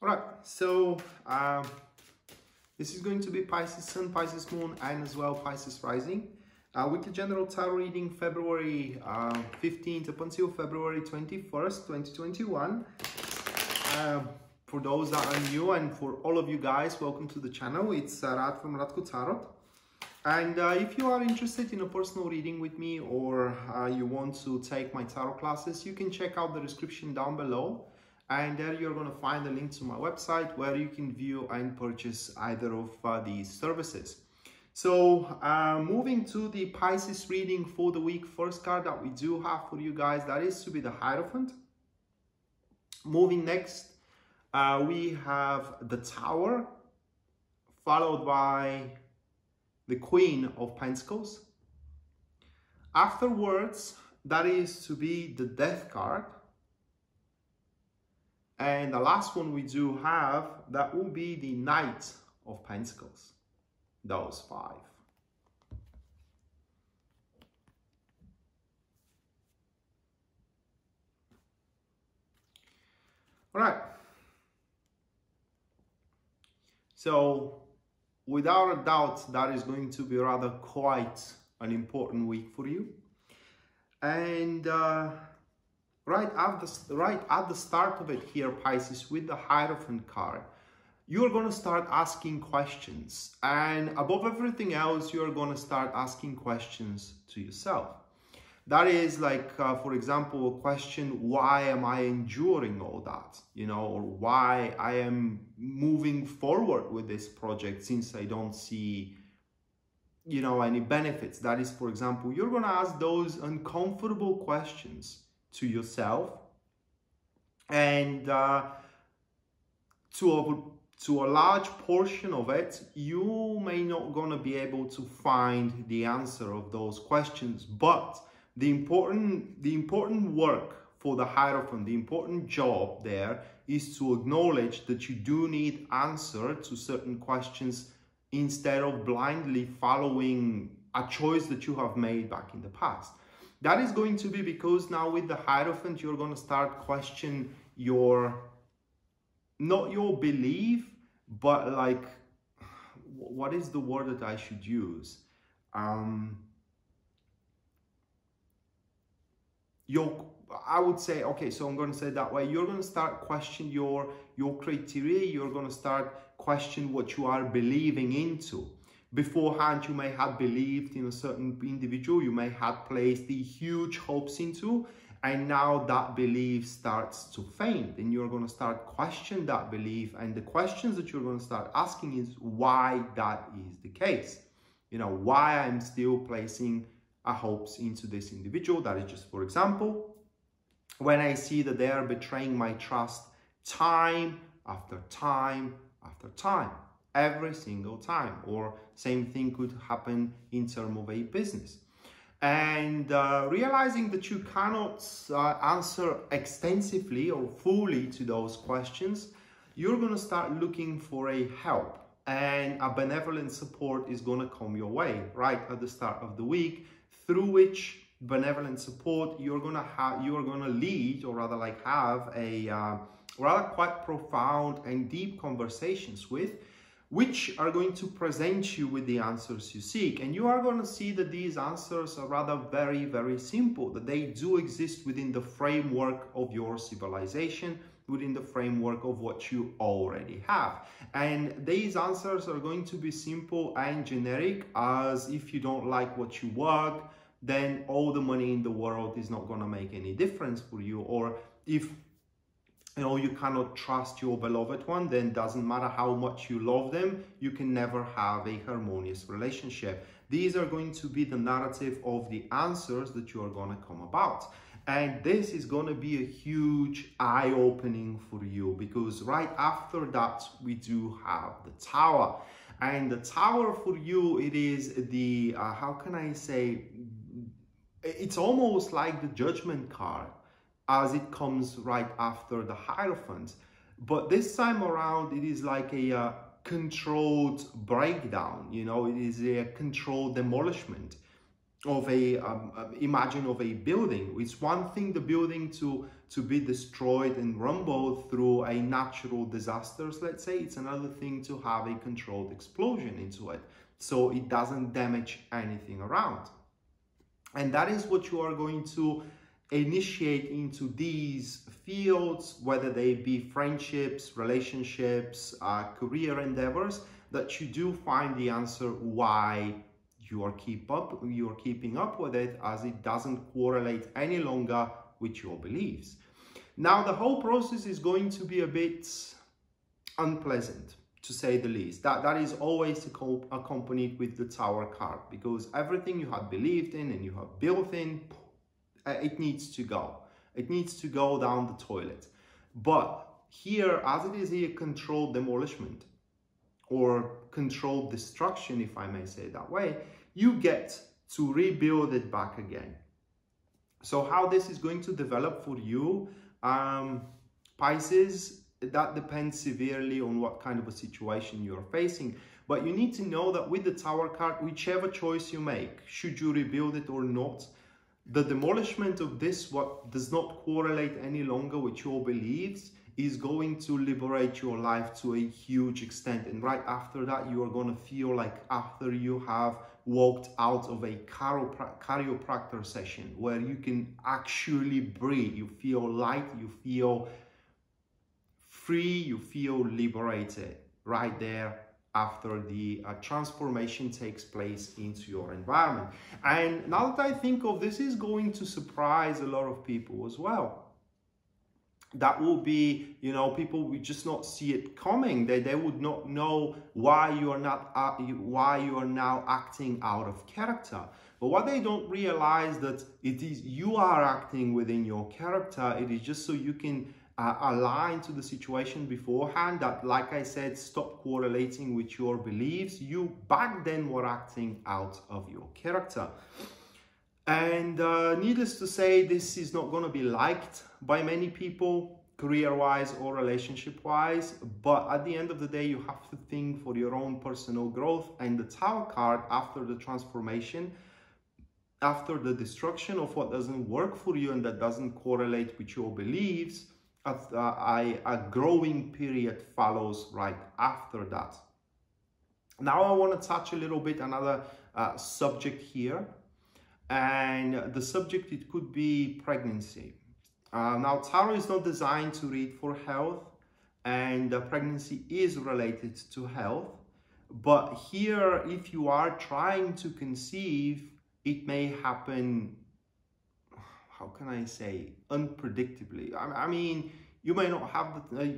All right, so this is going to be Pisces Sun, Pisces Moon, and as well Pisces Rising. Weekly General Tarot reading February 15th up until February 21st, 2021. For those that are new and for all of you guys, welcome to the channel. It's Rad from Radko Tarot. And if you are interested in a personal reading with me or you want to take my tarot classes, you can check out the description down below. And there you're going to find a link to my website where you can view and purchase either of these services. So moving to the Pisces reading for the week, first card that we do have for you guys, that is to be the Hierophant. Moving next, we have the Tower, followed by the Queen of Pentacles. Afterwards, that is to be the Death card. And the last one we do have, that will be the Knight of Pentacles. Those five. All right. So, without a doubt, that is going to be rather quite an important week for you. And right at the start of it here, Pisces, with the Hierophant card, you're going to start asking questions. And above everything else, you're going to start asking questions to yourself. That is like, for example, a question, why am I enduring all that? You know, or why I am moving forward with this project since I don't see, you know, any benefits. That is, for example, you're going to ask those uncomfortable questions to yourself and to a large portion of it, you may not gonna be able to find the answer of those questions. But the important work for the Hierophant, the important job there is to acknowledge that you do need answer to certain questions instead of blindly following a choice that you have made back in the past. That is going to be because now with the Hierophant, you're gonna start questioning your, not your belief, but like, what is the word that I should use? I would say, okay, so I'm going to say it that way. You're going to start questioning your criteria. You're going to start questioning what you are believing into. Beforehand, you may have believed in a certain individual. You may have placed the huge hopes into. And now that belief starts to faint and you're going to start questioning that belief. And the questions that you're going to start asking is why that is the case. You know, why I'm still placing hopes into this individual. That is just for example, when I see that they are betraying my trust time after time after time, every single time. Or same thing could happen in terms of a business. And realizing that you cannot answer extensively or fully to those questions, you're going to start looking for a help, and a benevolent support is going to come your way right at the start of the week, through which benevolent support you are going to lead, or rather like have a rather quite profound and deep conversations with, which are going to present you with the answers you seek. And you are going to see that these answers are rather very, very simple, that they do exist within the framework of your civilization, within the framework of what you already have. And these answers are going to be simple and generic, as if you don't like what you work, then all the money in the world is not going to make any difference for you. Or if you know, you cannot trust your beloved one, then doesn't matter how much you love them, you can never have a harmonious relationship. These are going to be the narrative of the answers that you are going to come about. And this is going to be a huge eye-opening for you, because right after that, we do have the Tower. And the Tower for you, it is the, how can I say, it's almost like the Judgment card, as it comes right after the Hierophant. But this time around, it is like a controlled breakdown. You know, it is a controlled demolishment of a, imagine of a building. It's one thing the building to to be destroyed and rumbled through a natural disasters, let's say, it's another thing to have a controlled explosion into it, so it doesn't damage anything around. And that is what you are going to initiate into these fields, whether they be friendships, relationships, career endeavors, that you do find the answer why you are keeping up with it, as it doesn't correlate any longer with your beliefs. Now, the whole process is going to be a bit unpleasant, to say the least. That is always accompanied with the Tower card, because everything you had believed in and you have built in, it needs to go. It needs to go down the toilet. But here, as it is here, controlled demolishment or controlled destruction, if I may say it that way, you get to rebuild it back again. So how this is going to develop for you, Pisces, that depends severely on what kind of a situation you're facing. But you need to know that with the Tower card, whichever choice you make, should you rebuild it or not, the demolishment of this, what does not correlate any longer with your beliefs, is going to liberate your life to a huge extent. And right after that, you are going to feel like after you have walked out of a chiropractor session where you can actually breathe, you feel light, you feel free, you feel liberated right there after the transformation takes place into your environment. And now that I think of this, is going to surprise a lot of people as well. That will be, you know, people would just not see it coming. They would not know why you are not why you are now acting out of character. But what they don't realize, that it is you are acting within your character. It is just so you can align to the situation beforehand, that, like I said, stop correlating with your beliefs. You back then were acting out of your character. And needless to say, this is not going to be liked by many people, career-wise or relationship-wise. But at the end of the day, you have to think for your own personal growth. And the Tower card, after the transformation, after the destruction of what doesn't work for you and that doesn't correlate with your beliefs, a growing period follows right after that. Now I want to touch a little bit another subject here. And the subject, it could be pregnancy. Now, Tarot is not designed to read for health, and pregnancy is related to health. But here, if you are trying to conceive, it may happen, how can I say, unpredictably. I mean, you may not have the,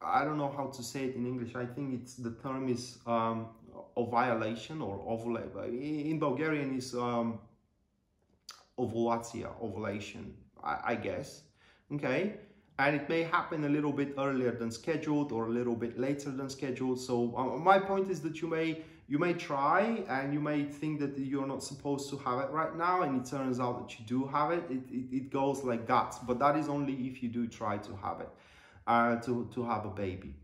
I don't know how to say it in English. I think it's, the term is ovulation or ovulation. In Bulgarian is ovulation, I guess. Okay, and it may happen a little bit earlier than scheduled or a little bit later than scheduled. So my point is that you may try and you may think that you're not supposed to have it right now, and it turns out that you do have it. It goes like that, but that is only if you do try to have it. To have a baby.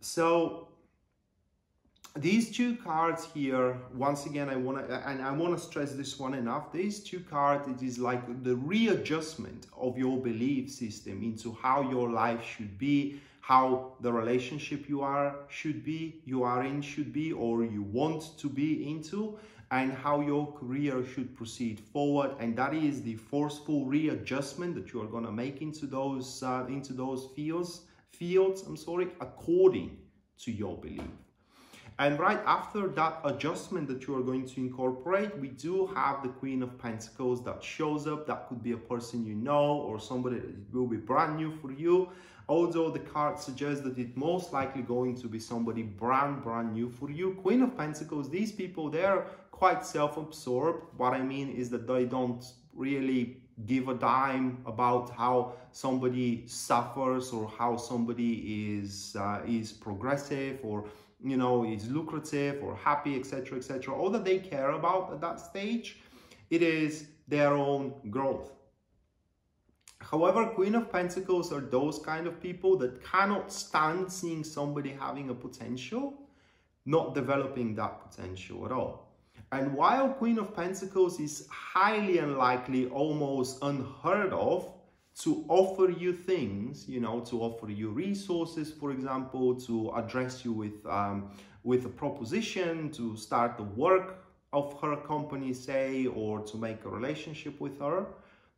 So these two cards here, once again, I want to stress this one enough. These two cards, it is like the readjustment of your belief system into how your life should be, how the relationship you are in should be, or you want to be into, and how your career should proceed forward. And that is the forceful readjustment that you are going to make into those fields. According to your belief. And right after that adjustment that you are going to incorporate, we do have the Queen of Pentacles that shows up. That could be a person you know, or somebody that will be brand new for you. Although the card suggests that it's most likely going to be somebody brand new for you. Queen of Pentacles, these people, they're quite self-absorbed. What I mean is that they don't really give a dime about how somebody suffers or how somebody is progressive, or, you know, is lucrative or happy, etc., etc. All that they care about at that stage, it is their own growth. However, Queen of Pentacles are those kind of people that cannot stand seeing somebody having a potential, not developing that potential at all. And while Queen of Pentacles is highly unlikely, almost unheard of, to offer you things, you know, to offer you resources, for example, to address you with a proposition, to start the work of her company, say, or to make a relationship with her.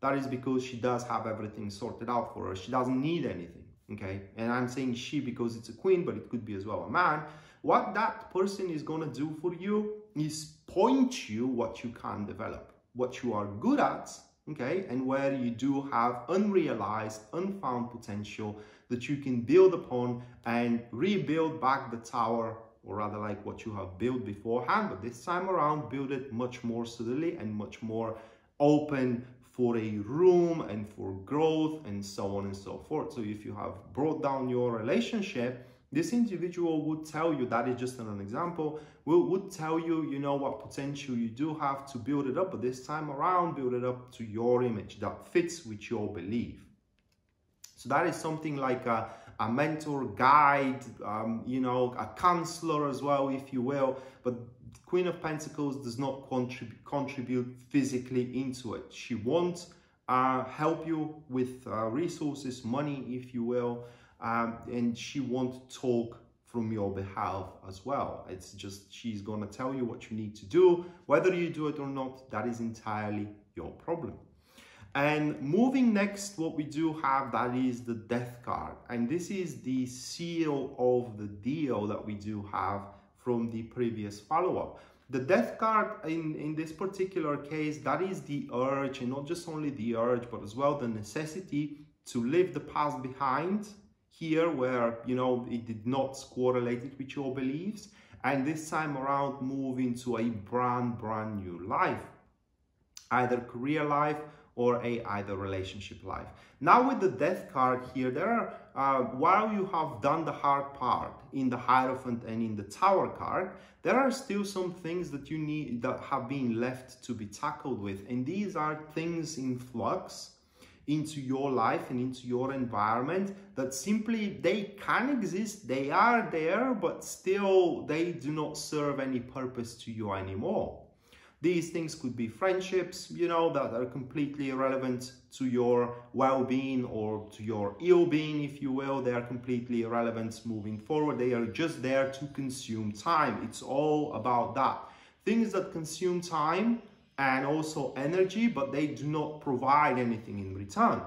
That is because she does have everything sorted out for her. She doesn't need anything, okay? And I'm saying she because it's a queen, but it could be as well a man. What that person is gonna do for you is point you what you can develop, what you are good at, okay, and where you do have unrealized, unfound potential that you can build upon and rebuild back the tower, or rather like what you have built beforehand, but this time around build it much more solidly and much more open for a room and for growth and so on and so forth. So if you have brought down your relationship, this individual would tell you, that is just an example, would tell you, you know, what potential you do have to build it up, but this time around, build it up to your image that fits with your belief. So that is something like a mentor, guide, you know, a counselor as well, if you will. But Queen of Pentacles does not contribute physically into it. She won't help you with resources, money, if you will. And she won't talk from your behalf as well. It's just she's gonna tell you what you need to do. Whether you do it or not, that is entirely your problem. And moving next, what we do have, that is the Death card. And this is the seal of the deal that we do have from the previous follow-up. The Death card in this particular case, that is the urge, and not just only the urge, but as well the necessity to leave the past behind. Here where, you know, it did not correlate it with your beliefs, and this time around move into a brand new life, either career life or either relationship life. Now with the Death card here, there are, while you have done the hard part in the Hierophant and in the Tower card, there are still some things that you need, that have been left to be tackled with, and these are things in flux into your life and into your environment that simply they can exist, they are there, but still they do not serve any purpose to you anymore. These things could be friendships, you know, that are completely irrelevant to your well-being or to your ill-being, if you will. They are completely irrelevant moving forward. They are just there to consume time. It's all about that. Things that consume time and also energy, but they do not provide anything in return.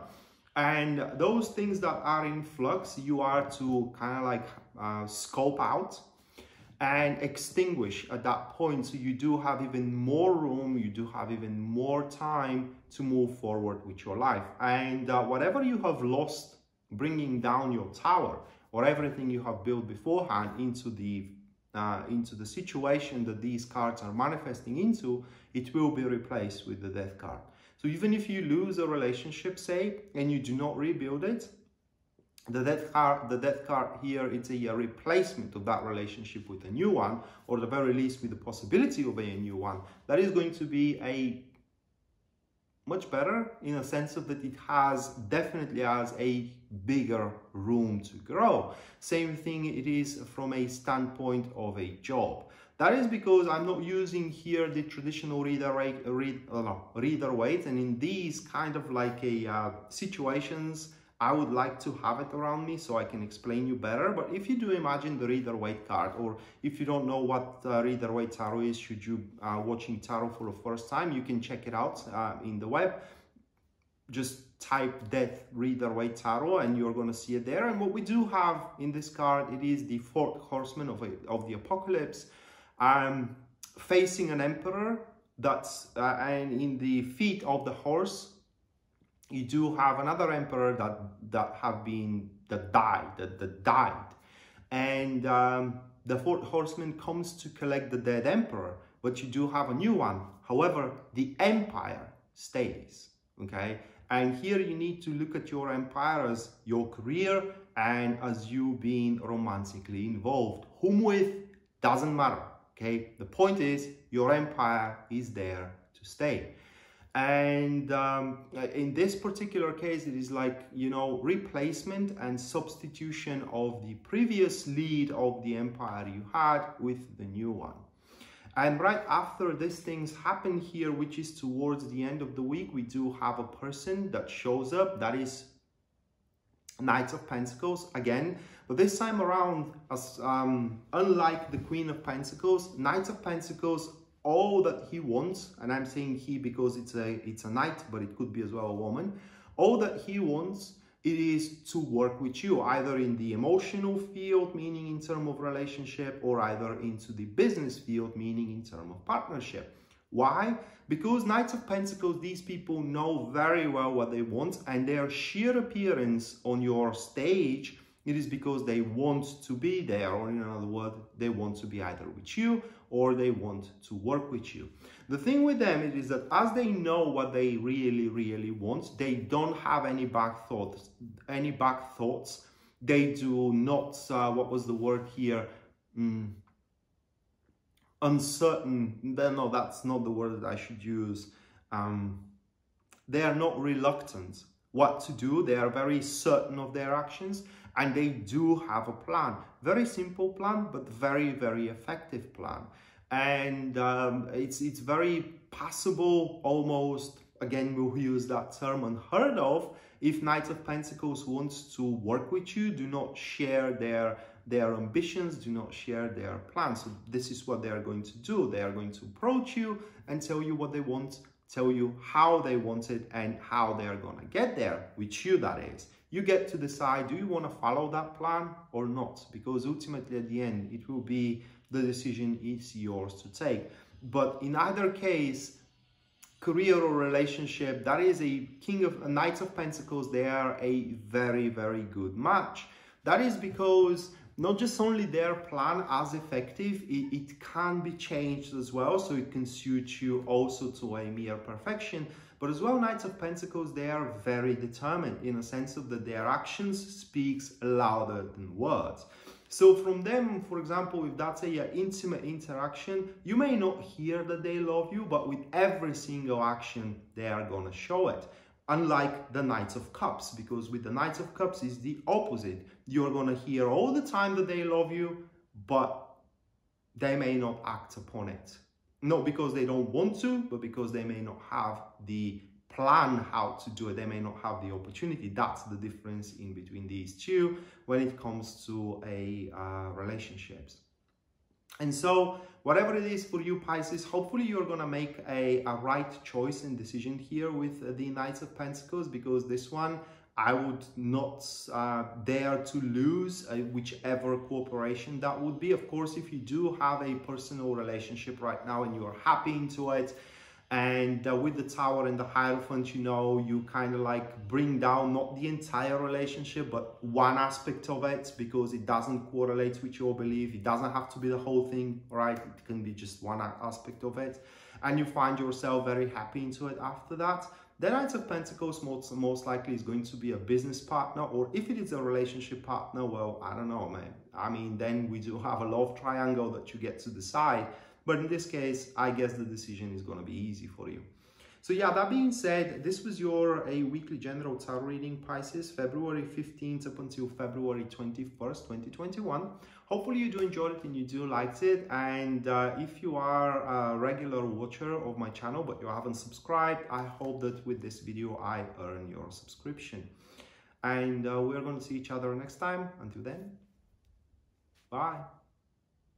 And those things that are in flux, you are to kind of like scope out and extinguish at that point. So you do have even more room, you do have even more time to move forward with your life. And whatever you have lost, bringing down your tower or everything you have built beforehand into the situation that these cards are manifesting into, it will be replaced with the Death card. So even if you lose a relationship, say, and you do not rebuild it, the death card here, it's a replacement of that relationship with a new one, or at the very least with the possibility of a new one. That is going to be a much better, in a sense of that it has definitely has a bigger room to grow. Same thing it is from a standpoint of a job. That is because I'm not using here the traditional rider weight, and in these kind of like a situations, I would like to have it around me so I can explain you better. But if you do imagine the Rider Waite card, or if you don't know what Rider Waite Tarot is, should you watching Tarot for the first time, you can check it out in the web. Just type Death Rider Waite Tarot and you're going to see it there. And what we do have in this card, it is the fourth horseman of the apocalypse, facing an emperor, that's and in the feet of the horse, you do have another emperor that died, and the fourth horseman comes to collect the dead emperor, but you do have a new one. However, the empire stays, okay? And here you need to look at your empire as your career and as you being romantically involved. Whom with doesn't matter, okay? The point is your empire is there to stay. And in this particular case, it is like, you know, replacement and substitution of the previous lead of the empire you had with the new one. And right after these things happen here, which is towards the end of the week, we do have a person that shows up, that is Knights of Pentacles again, but this time around, as unlike the Queen of Pentacles, Knights of Pentacles, all that he wants, and I'm saying he because it's a knight, but it could be as well a woman, all that he wants, it is to work with you, either in the emotional field, meaning in terms of relationship, or either into the business field, meaning in terms of partnership. Why? Because Knights of Pentacles, these people know very well what they want, and their sheer appearance on your stage, it is because they want to be there, or in another word, they want to be either with you or they want to work with you. The thing with them is that as they know what they really want, they don't have any back thoughts. They do not, what was the word here? Uncertain. No, that's not the word that I should use. They are not reluctant what to do. They are very certain of their actions, and they do have a plan. Very simple plan, but very effective plan. And it's very passable, almost, again, we'll use that term, unheard of. If Knight of Pentacles wants to work with you, do not share their ambitions, do not share their plans. So this is what they are going to do. They are going to approach you and tell you what they want, tell you how they want it and how they are gonna get there, with you that is. You get to decide, do you want to follow that plan or not? Because ultimately at the end, it will be the decision is yours to take. But in either case, career or relationship, that is a Knight of Pentacles. They are a very good match. That is because not just only their plan as effective, it can be changed as well. So it can suit you also to a mere perfection. But as well, Knights of Pentacles, they are very determined in a sense of that their actions speaks louder than words. So from them, for example, if that's an intimate interaction, you may not hear that they love you, but with every single action, they are going to show it. Unlike the Knights of Cups, because with the Knights of Cups, it's the opposite. You're going to hear all the time that they love you, but they may not act upon it. Not because they don't want to, but because they may not have the plan how to do it. They may not have the opportunity. That's the difference in between these two when it comes to relationships. And so whatever it is for you, Pisces, hopefully you're going to make a right choice and decision here with the Knights of Pentacles, because this one I would not dare to lose whichever cooperation that would be. Of course, if you do have a personal relationship right now and you're happy into it, and with the Tower and the Hierophant, you know, you kind of like bring down not the entire relationship, but one aspect of it, because it doesn't correlate with your belief. It doesn't have to be the whole thing, right? It can be just one aspect of it. And you find yourself very happy into it after that. The Knight of Pentacles most likely is going to be a business partner, or if it is a relationship partner, well, I don't know, man. I mean, then we do have a love triangle that you get to decide. But in this case, I guess the decision is going to be easy for you. So yeah, that being said, this was your weekly general tarot reading, Pisces, February 15th up until February 21st, 2021. Hopefully you do enjoy it and you do like it. And if you are a regular watcher of my channel, but you haven't subscribed, I hope that with this video, I earn your subscription. And we're going to see each other next time. Until then, bye.